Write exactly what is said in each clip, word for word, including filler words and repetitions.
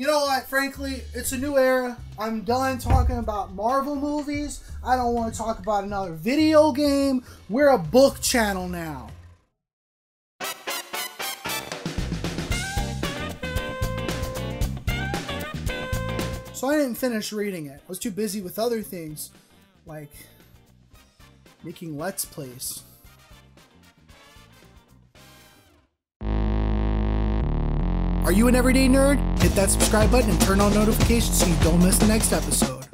You know what? Frankly, it's a new era. I'm done talking about Marvel movies. I don't want to talk about another video game. We're a book channel now. So I didn't finish reading it. I was too busy with other things, like making Let's Plays. Are you an everyday nerd? Hit that subscribe button and turn on notifications so you don't miss the next episode.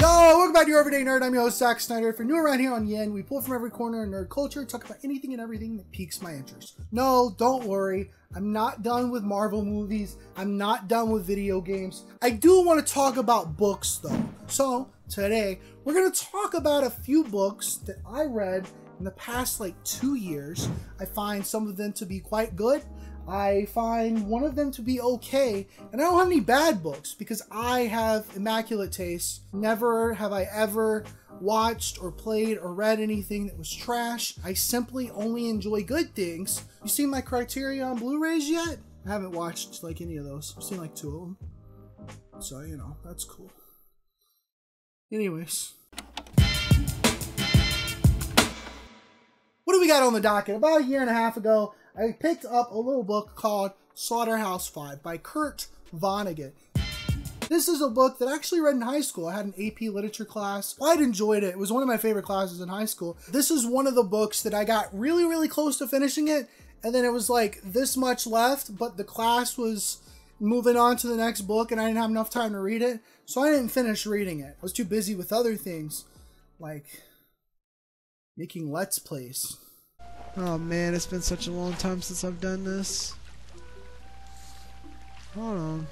Yo, welcome back to Your Everyday Nerd. I'm your host, Zach Snyder. If you're new around here on Yen, we pull from every corner in nerd culture, talk about anything and everything that piques my interest. No, don't worry. I'm not done with Marvel movies. I'm not done with video games. I do want to talk about books, though. So today, we're going to talk about a few books that I read in the past, like, two years. I find some of them to be quite good. I find one of them to be okay, and I don't have any bad books because I have immaculate taste. Never have I ever watched or played or read anything that was trash. I simply only enjoy good things. You seen my criteria on Blu-rays yet? I haven't watched like any of those. I've seen like two of them. So, you know, that's cool. Anyways. What do we got on the docket? About a year and a half ago, I picked up a little book called Slaughterhouse-Five by Kurt Vonnegut. This is a book that I actually read in high school. I had an A P literature class. Quite enjoyed it. It was one of my favorite classes in high school. This is one of the books that I got really, really close to finishing it, and then it was like this much left, but the class was moving on to the next book and I didn't have enough time to read it, so I didn't finish reading it. I was too busy with other things, like making Let's Plays. Oh man, it's been such a long time since I've done this. Hold on.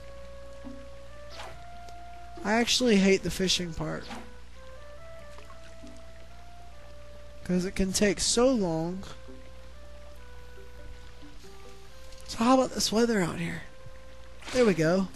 I actually hate the fishing part. Because it can take so long. So how about this weather out here? There we go.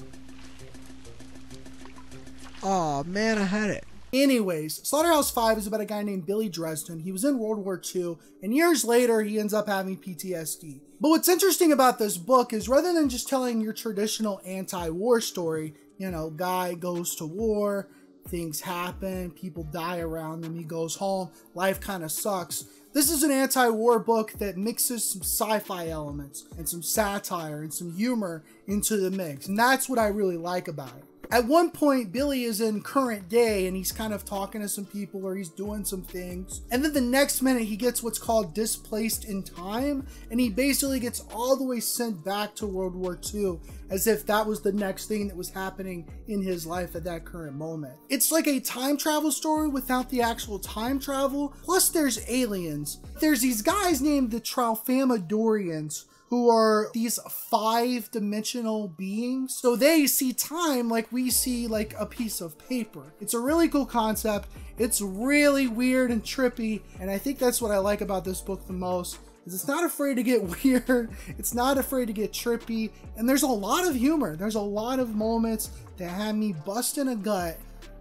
Aw, man, I had it. Anyways, Slaughterhouse-Five is about a guy named Billy Dresden. He was in World War Two, and years later, he ends up having P T S D. But what's interesting about this book is rather than just telling your traditional anti-war story, you know, guy goes to war, things happen, people die around him, he goes home, life kind of sucks. This is an anti-war book that mixes some sci-fi elements and some satire and some humor into the mix, and that's what I really like about it. At one point, Billy is in current day and he's kind of talking to some people or he's doing some things. And then the next minute he gets what's called displaced in time. And he basically gets all the way sent back to World War Two as if that was the next thing that was happening in his life at that current moment. It's like a time travel story without the actual time travel. Plus there's aliens. There's these guys named the Tralfamadorians, who are these five-dimensional beings. So they see time like we see like a piece of paper. It's a really cool concept. It's really weird and trippy. And I think that's what I like about this book the most, is it's not afraid to get weird. It's not afraid to get trippy. And there's a lot of humor. There's a lot of moments that had me busting a gut.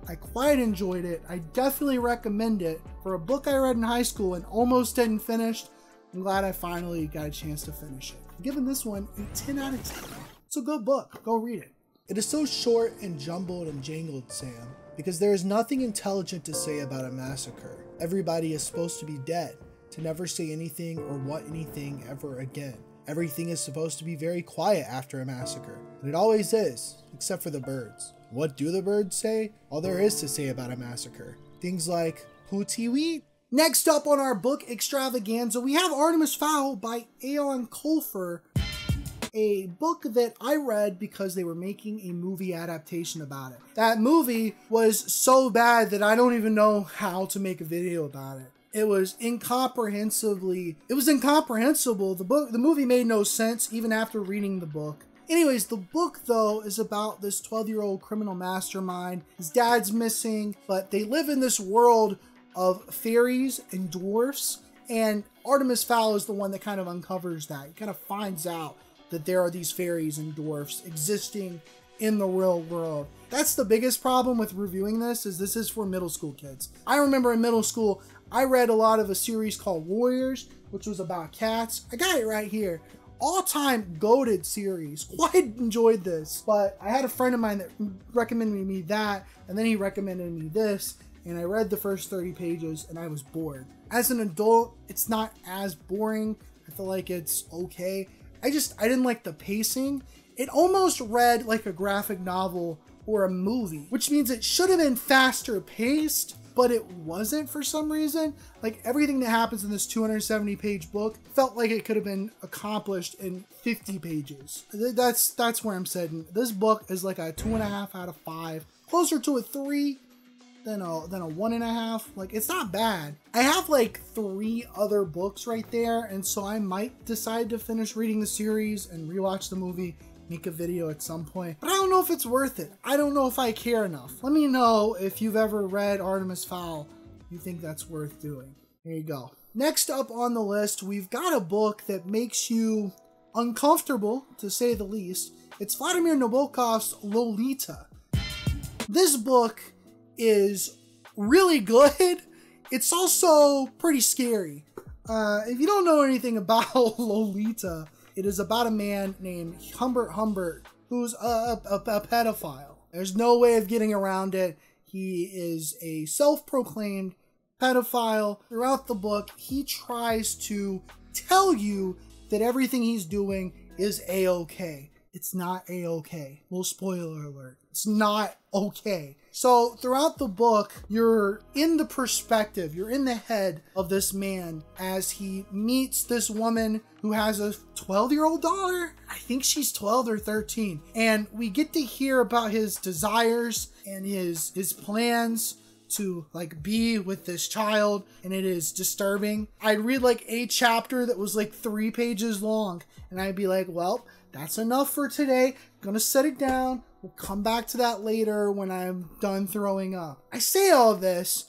I quite enjoyed it. I definitely recommend it. For a book I read in high school and almost didn't finish, I'm glad I finally got a chance to finish it. I'm giving this one a ten out of ten. It's a good book. Go read it. It is so short and jumbled and jangled, Sam, because there is nothing intelligent to say about a massacre. Everybody is supposed to be dead, to never say anything or want anything ever again. Everything is supposed to be very quiet after a massacre, and it always is, except for the birds. What do the birds say? All there is to say about a massacre. Things like, pootiweet. Next up on our book extravaganza, we have Artemis Fowl by Eoin Colfer, a book that I read because they were making a movie adaptation about it. That movie was so bad that I don't even know how to make a video about it. It was incomprehensibly, it was incomprehensible. The book, the movie made no sense even after reading the book. Anyways, the book, though, is about this twelve-year-old criminal mastermind. His dad's missing, but they live in this world of fairies and dwarfs, and Artemis Fowl is the one that kind of uncovers that. He kind of finds out that there are these fairies and dwarfs existing in the real world. That's the biggest problem with reviewing this, is this is for middle school kids. I remember in middle school, I read a lot of a series called Warriors, which was about cats. I got it right here. all-time goated series. Quite enjoyed this, but I had a friend of mine that recommended me that, and then he recommended me this, and I read the first thirty pages and I was bored. As an adult, it's not as boring. I feel like it's okay. I just, I didn't like the pacing. It almost read like a graphic novel or a movie, which means it should have been faster paced, but it wasn't for some reason. Like, everything that happens in this two hundred seventy page book felt like it could have been accomplished in fifty pages. That's, that's where I'm sitting. This book is like a two and a half out of five, closer to a three than a, than a one and a half. Like, it's not bad. I have like three other books right there, and so I might decide to finish reading the series and rewatch the movie, make a video at some point, but I don't know if it's worth it. I don't know if I care enough. Let me know if you've ever read Artemis Fowl, you think that's worth doing. There you go. Next up on the list, we've got a book that makes you uncomfortable, to say the least. It's Vladimir Nabokov's Lolita. This book is really good. It's also pretty scary. Uh, if you don't know anything about Lolita, it is about a man named Humbert Humbert, who's a, a, a pedophile. There's no way of getting around it. He is a self-proclaimed pedophile. Throughout the book, he tries to tell you that everything he's doing is a-okay. It's not a-okay. Little spoiler alert. It's not okay. So throughout the book, you're in the perspective, you're in the head of this man as he meets this woman who has a twelve year old daughter. I think she's twelve or thirteen. And we get to hear about his desires and his, his plans to like be with this child, and it is disturbing. I'd read like a chapter that was like three pages long, and I'd be like, well, that's enough for today. I'm gonna set it down. We'll come back to that later when I'm done throwing up. I say all this,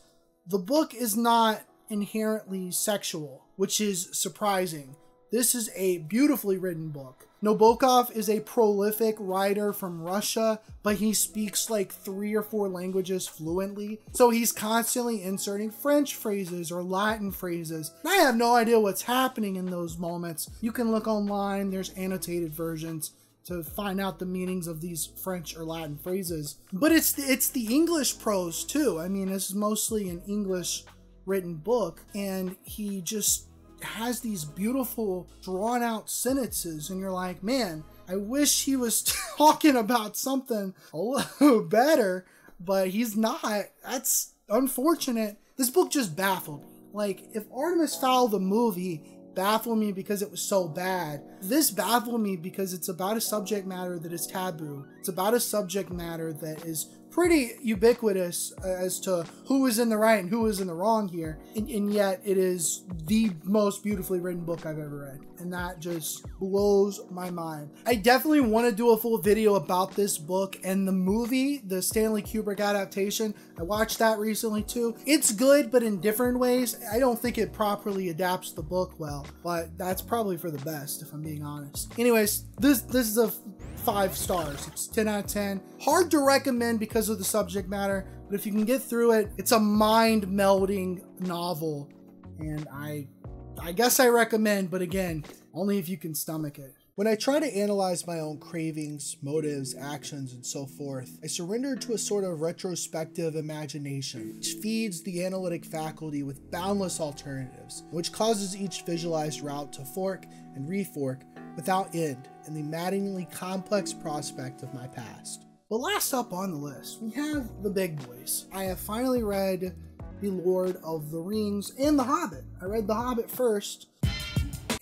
the book is not inherently sexual, which is surprising. This is a beautifully written book. Nabokov is a prolific writer from Russia, but he speaks like three or four languages fluently. So he's constantly inserting French phrases or Latin phrases. I have no idea what's happening in those moments. You can look online, there's annotated versions to find out the meanings of these French or Latin phrases. But it's the, it's the English prose too. I mean, this is mostly an English written book, and he just has these beautiful drawn out sentences, and you're like, man, I wish he was talking about something a little better, but he's not. That's unfortunate. This book just baffled me. Like, if Artemis Fowl the movie baffled me because it was so bad, this baffled me because it's about a subject matter that is taboo. It's about a subject matter that is pretty ubiquitous as to who is in the right and who is in the wrong here, and, and yet it is the most beautifully written book I've ever read, and that just blows my mind. I definitely want to do a full video about this book and the movie, the Stanley Kubrick adaptation. I watched that recently too. It's good, but in different ways. I don't think it properly adapts the book well, but that's probably for the best if I'm being honest. Anyways, this this is a five stars. It's ten out of ten. Hard to recommend because of the subject matter, but if you can get through it, it's a mind-melding novel, and I I guess I recommend, but again, only if you can stomach it. When I try to analyze my own cravings, motives, actions, and so forth, I surrender to a sort of retrospective imagination, which feeds the analytic faculty with boundless alternatives, which causes each visualized route to fork and refork without end in the maddeningly complex prospect of my past. But last up on the list, we have the big boys. I have finally read The Lord of the Rings and The Hobbit. I read The Hobbit first,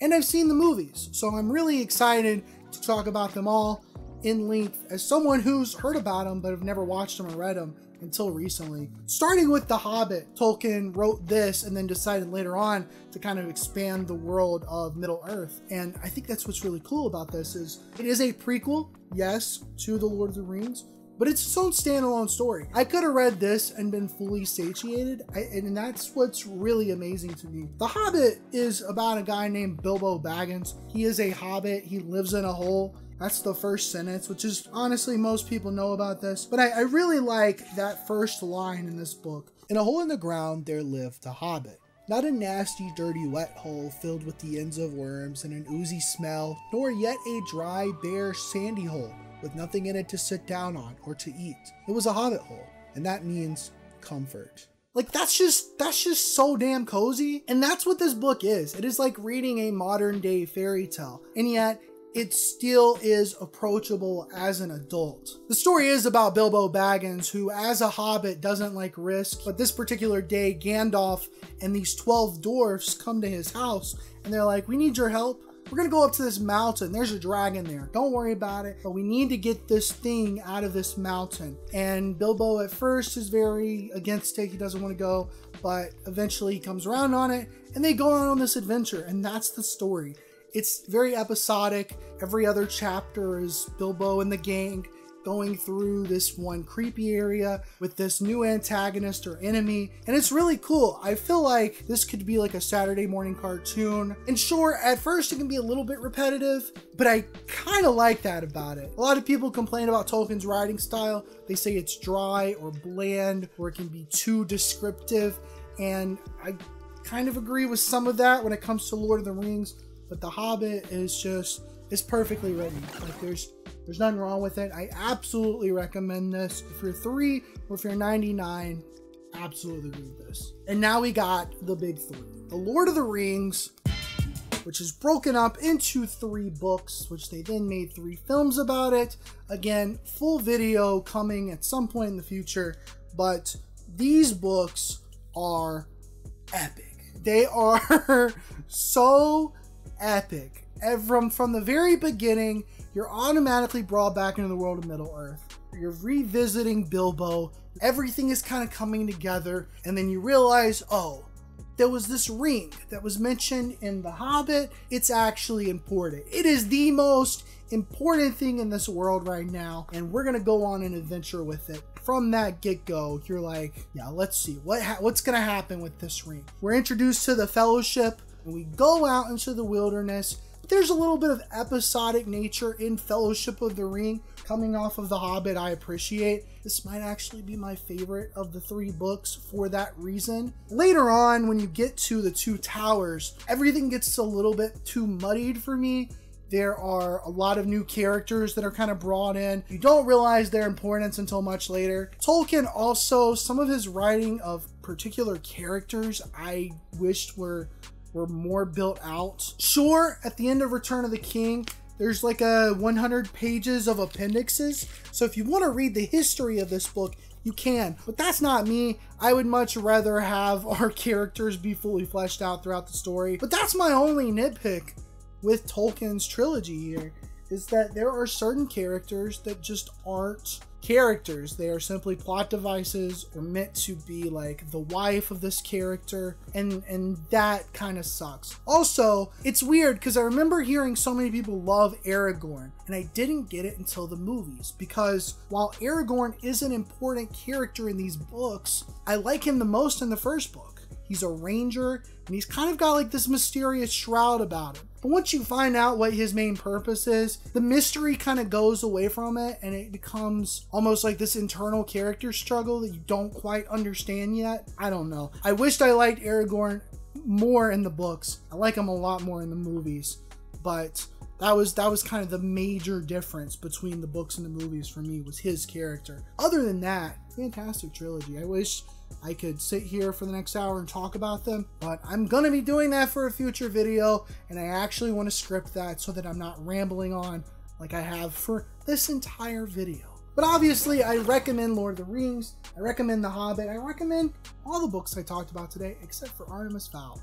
and I've seen the movies, so I'm really excited to talk about them all in length as someone who's heard about them but have never watched them or read them until recently. Starting with The Hobbit, Tolkien wrote this and then decided later on to kind of expand the world of Middle Earth. And I think that's what's really cool about this is it is a prequel, yes, to The Lord of the Rings, but it's its own standalone story. I could have read this and been fully satiated, I, and that's what's really amazing to me. The Hobbit is about a guy named Bilbo Baggins. He is a hobbit, he lives in a hole. That's the first sentence, which is honestly, most people know about this, but I, I really like that first line in this book. In a hole in the ground, there lived a hobbit. Not a nasty, dirty, wet hole filled with the ends of worms and an oozy smell, nor yet a dry, bare, sandy hole with nothing in it to sit down on or to eat. It was a hobbit hole, and that means comfort. Like, that's just, that's just so damn cozy. And that's what this book is. It is like reading a modern day fairy tale, and yet it still is approachable as an adult. The story is about Bilbo Baggins, who as a hobbit doesn't like risk, but this particular day, Gandalf and these twelve dwarfs come to his house and they're like, we need your help. We're gonna go up to this mountain. There's a dragon there. Don't worry about it. But we need to get this thing out of this mountain. And Bilbo at first is very against it. He doesn't want to go, but eventually he comes around on it and they go on on this adventure. And that's the story. It's very episodic. Every other chapter is Bilbo and the gang going through this one creepy area with this new antagonist or enemy. And it's really cool. I feel like this could be like a Saturday morning cartoon. And sure, at first it can be a little bit repetitive, but I kind of like that about it. A lot of people complain about Tolkien's writing style. They say it's dry or bland, or it can be too descriptive. And I kind of agree with some of that when it comes to Lord of the Rings, but The Hobbit is just, it's perfectly written. Like there's, There's nothing wrong with it. I absolutely recommend this. If you're three or if you're ninety-nine, absolutely read this. And now we got the big three. The Lord of the Rings, which is broken up into three books, which they then made three films about it. Again, full video coming at some point in the future, but these books are epic. They are so epic. From, from the very beginning, you're automatically brought back into the world of Middle Earth. You're revisiting Bilbo. Everything is kind of coming together. And then you realize, oh, there was this ring that was mentioned in The Hobbit. It's actually important. It is the most important thing in this world right now. And we're going to go on an adventure with it. From that get-go, you're like, yeah, let's see what ha what's going to happen with this ring. We're introduced to the Fellowship and we go out into the wilderness. There's a little bit of episodic nature in Fellowship of the Ring coming off of The Hobbit. I appreciate this. Might actually be my favorite of the three books for that reason. Later on, when you get to the Two Towers, everything gets a little bit too muddied for me. There are a lot of new characters that are kind of brought in. You don't realize their importance until much later. Tolkien also, some of his writing of particular characters I wished were were more built out. Sure, at the end of Return of the King, there's like a one hundred pages of appendixes. So if you want to read the history of this book, you can, but that's not me. I would much rather have our characters be fully fleshed out throughout the story. But that's my only nitpick with Tolkien's trilogy here, is that there are certain characters that just aren't characters. They are simply plot devices or meant to be like the wife of this character, and and that kind of sucks. Also, it's weird because I remember hearing so many people love Aragorn, and I didn't get it until the movies, because while Aragorn is an important character in these books, I like him the most in the first book. He's a ranger and he's kind of got like this mysterious shroud about him. But once you find out what his main purpose is, the mystery kind of goes away from it and it becomes almost like this internal character struggle that you don't quite understand yet. I don't know. I wished I liked Aragorn more in the books. I like him a lot more in the movies, but that was that was kind of the major difference between the books and the movies for me, was his character. Other than that, fantastic trilogy. I wish I could sit here for the next hour and talk about them, but I'm gonna be doing that for a future video, and I actually want to script that so that I'm not rambling on like I have for this entire video. But obviously I recommend Lord of the Rings, I recommend The Hobbit, I recommend all the books I talked about today except for Artemis Fowl.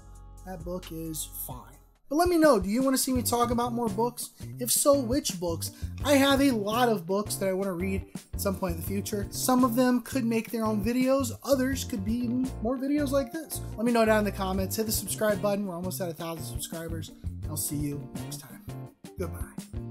That book is fine. But let me know, do you want to see me talk about more books? If so, which books? I have a lot of books that I want to read at some point in the future. Some of them could make their own videos. Others could be even more videos like this. Let me know down in the comments. Hit the subscribe button. We're almost at a thousand subscribers. I'll see you next time. Goodbye.